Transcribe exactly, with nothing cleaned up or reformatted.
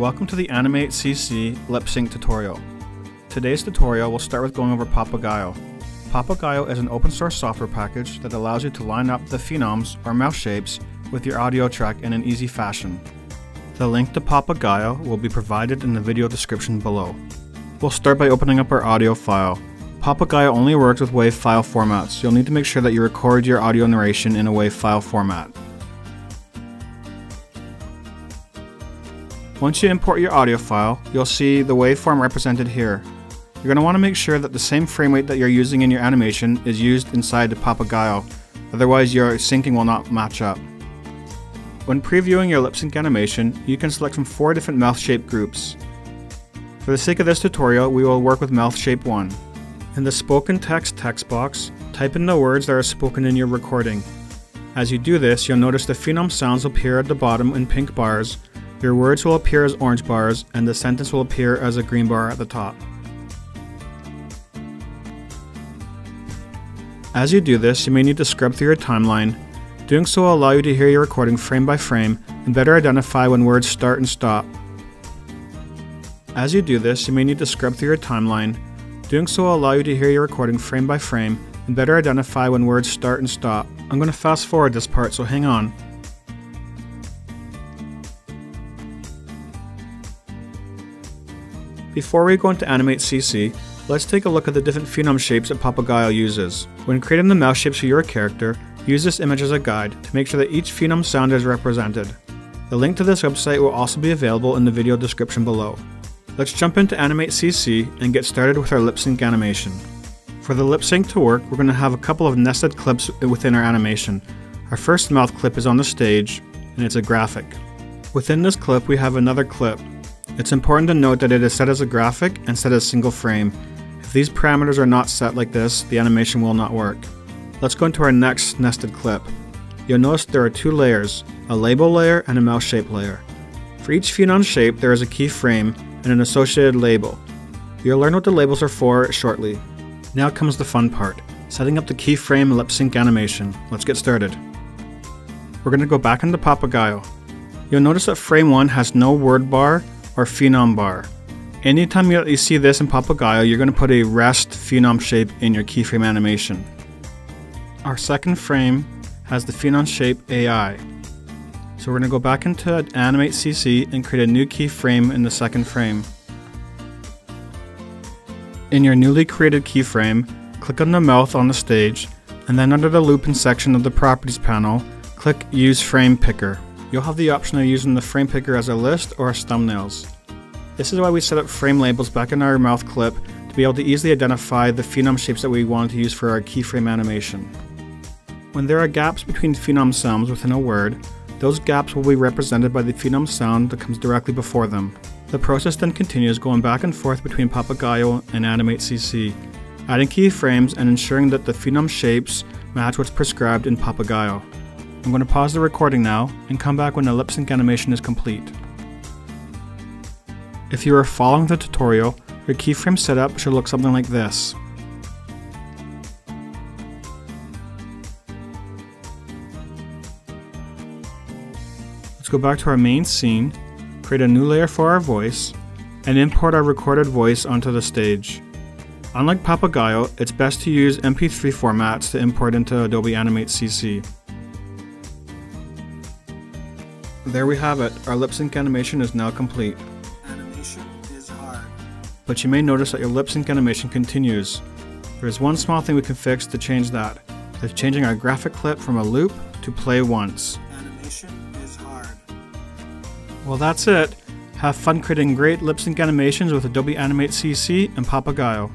Welcome to the Animate C C Lip Sync tutorial. Today's tutorial will start with going over Papagayo. Papagayo is an open source software package that allows you to line up the phenoms or mouth shapes with your audio track in an easy fashion. The link to Papagayo will be provided in the video description below. We'll start by opening up our audio file. Papagayo only works with WAV file formats, so you'll need to make sure that you record your audio narration in a WAV file format. Once you import your audio file, you'll see the waveform represented here. You're going to want to make sure that the same frame rate that you're using in your animation is used inside the Papagayo, otherwise your syncing will not match up. When previewing your lip sync animation, you can select from four different mouth shape groups. For the sake of this tutorial, we will work with mouth shape one. In the spoken text text box, type in the words that are spoken in your recording. As you do this, you'll notice the phenom sounds appear at the bottom in pink bars. Your words will appear as orange bars, and the sentence will appear as a green bar at the top. As you do this, you may need to scrub through your timeline. Doing so will allow you to hear your recording frame by frame and better identify when words start and stop. As you do this, you may need to scrub through your timeline. Doing so will allow you to hear your recording frame by frame and better identify when words start and stop. I'm going to fast forward this part, so hang on. Before we go into Animate C C, let's take a look at the different phenom shapes that Papagayo uses. When creating the mouth shapes for your character, use this image as a guide to make sure that each phenom sound is represented. The link to this website will also be available in the video description below. Let's jump into Animate C C and get started with our lip sync animation. For the lip sync to work, we're going to have a couple of nested clips within our animation. Our first mouth clip is on the stage, and it's a graphic. Within this clip, we have another clip. It's important to note that it is set as a graphic and set as single frame. If these parameters are not set like this, the animation will not work. Let's go into our next nested clip. You'll notice there are two layers, a label layer and a mouth shape layer. For each phenom shape, there is a keyframe and an associated label. You'll learn what the labels are for shortly. Now comes the fun part, setting up the keyframe lip sync animation. Let's get started. We're going to go back into Papagayo. You'll notice that frame one has no word bar or phenom bar. Anytime you see this in Papagayo, you're going to put a rest phenom shape in your keyframe animation. Our second frame has the phenom shape A I. So we're going to go back into Animate C C and create a new keyframe in the second frame. In your newly created keyframe, click on the mouth on the stage, and then under the looping section of the properties panel, click Use Frame Picker. You'll have the option of using the frame picker as a list or as thumbnails. This is why we set up frame labels back in our mouth clip to be able to easily identify the phenom shapes that we wanted to use for our keyframe animation. When there are gaps between phenom sounds within a word, those gaps will be represented by the phenom sound that comes directly before them. The process then continues going back and forth between Papagayo and Animate C C, adding keyframes and ensuring that the phenom shapes match what's prescribed in Papagayo. I'm going to pause the recording now and come back when the lip sync animation is complete. If you are following the tutorial, your keyframe setup should look something like this. Let's go back to our main scene, create a new layer for our voice, and import our recorded voice onto the stage. Unlike Papagayo, it's best to use M P three formats to import into Adobe Animate C C. There we have it, our lip sync animation is now complete. Animation is hard. But you may notice that your lip sync animation continues. There is one small thing we can fix to change that. That's changing our graphic clip from a loop to play once. Animation is hard. Well, that's it. Have fun creating great lip sync animations with Adobe Animate C C and Papagayo.